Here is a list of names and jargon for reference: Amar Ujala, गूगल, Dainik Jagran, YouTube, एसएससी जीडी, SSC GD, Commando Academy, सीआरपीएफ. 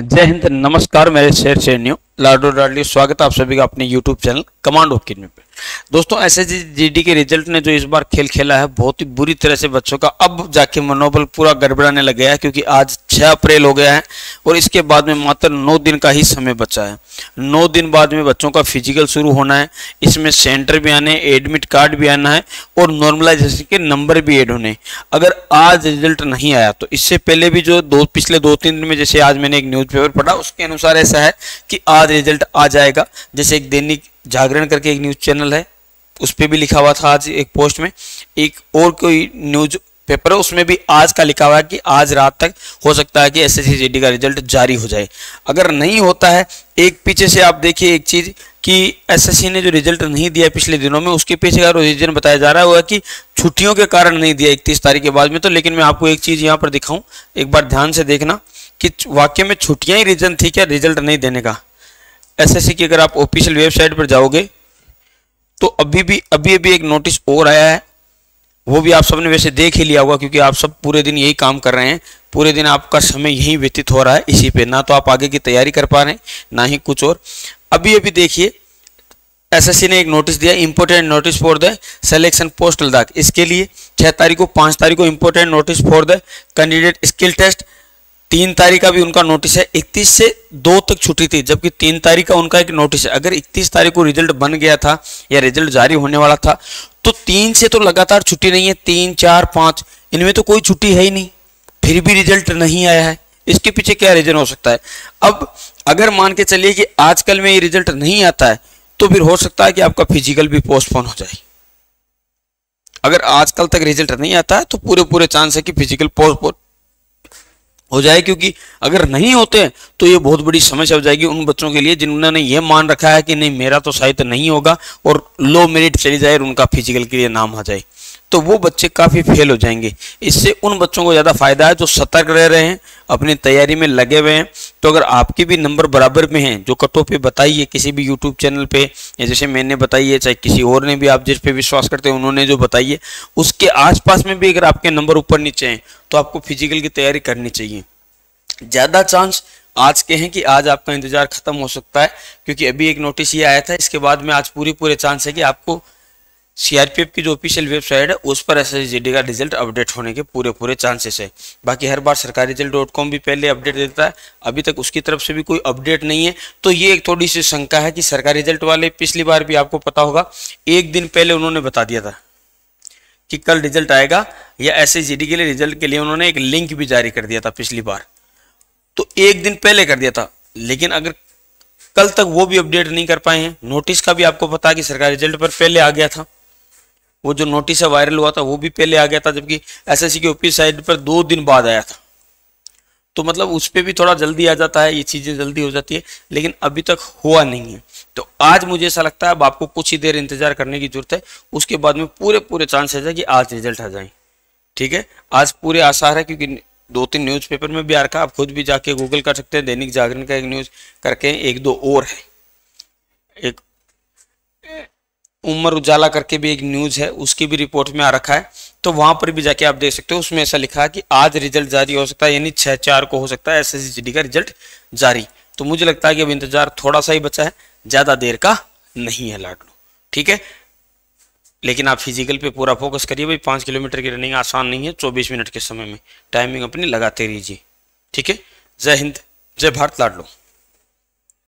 जय हिंद, नमस्कार मेरे शेर शेरनियों, लाडो लाडली, स्वागत है आप सभी का अपने YouTube चैनल कमांडो अकेडमी पे। दोस्तों, एसएससी जीडी के रिजल्ट ने जो इस बार खेल खेला है, बहुत ही बुरी तरह से बच्चों का अब जाके मनोबल पूरा गड़बड़ाने लग गया है, क्योंकि आज 6 अप्रैल हो गया है और इसके बाद में मात्र 9 दिन का ही समय बचा है। 9 दिन बाद में बच्चों का फिजिकल शुरू होना है, इसमें सेंटर भी आने, एडमिट कार्ड भी आना है और नॉर्मलाइजेशन के नंबर भी एड होने। अगर आज रिजल्ट नहीं आया तो इससे पहले भी जो पिछले 2-3 दिन में, जैसे आज मैंने एक न्यूज़पेपर पढ़ा, उसके अनुसार ऐसा है कि आज रिजल्ट आ जाएगा। जैसे एक दैनिक जागरण करके एक न्यूज़ चैनल है, उस पर भी लिखा हुआ था आज एक पोस्ट में। एक और कोई न्यूज़ पेपर है, उसमें भी आज का लिखा हुआ है कि आज रात तक हो सकता है कि एसएससी जीडी का रिजल्ट जारी हो जाए। अगर नहीं होता है, एक पीछे से आप देखिए एक चीज़ कि एसएससी ने जो रिजल्ट नहीं दिया पिछले दिनों में, उसके पीछे का रीजन बताया जा रहा है कि छुट्टियों के कारण नहीं दिया 31 तारीख के बाद में। तो लेकिन मैं आपको एक चीज़ यहाँ पर दिखाऊँ, एक बार ध्यान से देखना कि वाकई में छुट्टियाँ ही रीजन थी क्या रिजल्ट नहीं देने का। एसएससी की अगर आप ऑफिशियल वेबसाइट पर जाओगे तो अभी एक नोटिस और आया है, वो भी आप सबने वैसे देख ही लिया होगा, क्योंकि आप सब पूरे दिन यही काम कर रहे हैं, पूरे दिन आपका समय यही व्यतीत हो रहा है इसी पे, ना तो आप आगे की तैयारी कर पा रहे हैं ना ही कुछ और। अभी देखिए, एसएससी ने एक नोटिस दिया, important notice for the selection postal डाक। इसके लिए 6 तारीख को, 5 तारीख को important notice for the candidate skill test. 3 तारीख का भी उनका नोटिस है। 31 से 2 तक छुट्टी थी, जबकि 3 तारीख का उनका एक नोटिस है। अगर 31 तारीख को रिजल्ट बन गया था या रिजल्ट जारी होने वाला था तो 3 से तो लगातार छुट्टी नहीं है, 3, 4, 5 इनमें तो कोई छुट्टी है ही नहीं, फिर भी रिजल्ट नहीं आया है। इसके पीछे क्या रीजन हो सकता है? अब अगर मान के चलिए कि आजकल में ये रिजल्ट नहीं आता है तो फिर हो सकता है कि आपका फिजिकल भी पोस्टपोन हो जाए। अगर आजकल तक रिजल्ट नहीं आता है तो पूरे चांस है कि फिजिकल पोस्टपोन हो जाए, क्योंकि अगर नहीं होते हैं तो ये बहुत बड़ी समस्या हो जाएगी उन बच्चों के लिए जिन्होंने ये मान रखा है कि नहीं, मेरा तो शायद नहीं होगा, और लो मेरिट चली जाए और उनका फिजिकल के लिए नाम आ जाए, तो वो बच्चे काफ़ी फेल हो जाएंगे। इससे उन बच्चों को ज़्यादा फायदा है जो सतर्क रह रहे हैं, अपनी तैयारी में लगे हुए हैं। तो अगर आपके भी नंबर बराबर में हैं, जो कट ऑफ पे बताइए किसी भी यूट्यूब चैनल पे, या जैसे मैंने बताई है, चाहे किसी और ने भी आप जिस पे विश्वास करते हैं उन्होंने जो बताई है, उसके आसपास में भी अगर आपके नंबर ऊपर नीचे हैं तो आपको फिजिकल की तैयारी करनी चाहिए। ज़्यादा चांस आज के हैं कि आज आपका इंतजार खत्म हो सकता है, क्योंकि अभी एक नोटिस ये आया था, इसके बाद में आज पूरे चांस है कि आपको सीआरपीएफ की जो ऑफिशियल वेबसाइट है उस पर एसएससी जीडी का रिजल्ट अपडेट होने के पूरे चांसेस है। बाकी हर बार सरकारी result.com भी पहले अपडेट देता है, अभी तक उसकी तरफ से भी कोई अपडेट नहीं है। तो ये एक थोड़ी सी शंका है कि सरकारी रिजल्ट वाले, पिछली बार भी आपको पता होगा, एक दिन पहले उन्होंने बता दिया था कि कल रिजल्ट आएगा, या एसएससी जीडी के लिए रिजल्ट के लिए उन्होंने एक लिंक भी जारी कर दिया था पिछली बार, तो एक दिन पहले कर दिया था। लेकिन अगर कल तक वो भी अपडेट नहीं कर पाए हैं, नोटिस का भी आपको पता है कि सरकारी रिजल्ट पर पहले आ गया था, वो जो नोटिस है वायरल हुआ था वो भी पहले आ गया था, जबकि एसएससी की ओपी साइड पर 2 दिन बाद आया था। तो मतलब उस पर भी थोड़ा जल्दी आ जाता है, ये चीज़ें जल्दी हो जाती है, लेकिन अभी तक हुआ नहीं है। तो आज मुझे ऐसा लगता है अब आपको कुछ ही देर इंतजार करने की जरूरत है, उसके बाद में पूरे चांसेस है कि आज रिजल्ट आ जाए। ठीक है, आज पूरे आसार है, क्योंकि 2-3 न्यूज़पेपर में भी आ रखा, आप खुद भी जाके गूगल कर सकते हैं। दैनिक जागरण का एक न्यूज़ करके 1-2 और है, एक उमर उजाला करके भी एक न्यूज़ है, उसकी भी रिपोर्ट में आ रखा है, तो वहाँ पर भी जाके आप देख सकते हो। उसमें ऐसा लिखा है कि आज रिजल्ट जारी हो सकता है, यानी 6/4 को हो सकता है एसएससी जीडी का रिजल्ट जारी। तो मुझे लगता है कि अब इंतजार थोड़ा सा ही बचा है, ज़्यादा देर का नहीं है लाडलो। ठीक है, लेकिन आप फिजिकल पे पूरा फोकस करिए भाई। 5 किलोमीटर की रनिंग आसान नहीं है, 24 मिनट के समय में, टाइमिंग अपनी लगाते रहिए। ठीक है, जय हिंद, जय भारत लाडलो।